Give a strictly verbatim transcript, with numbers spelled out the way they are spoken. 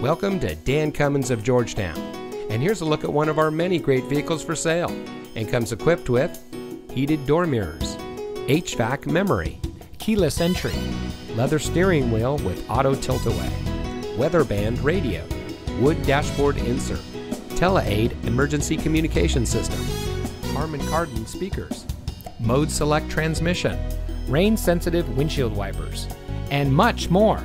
Welcome to Dan Cummins of Georgetown, and here's a look at one of our many great vehicles for sale, and comes equipped with heated door mirrors, H V A C memory, keyless entry, leather steering wheel with auto tilt-away, weather band radio, wood dashboard insert, tele-aid emergency communication system, Harman Kardon speakers, mode select transmission, rain-sensitive windshield wipers, and much more.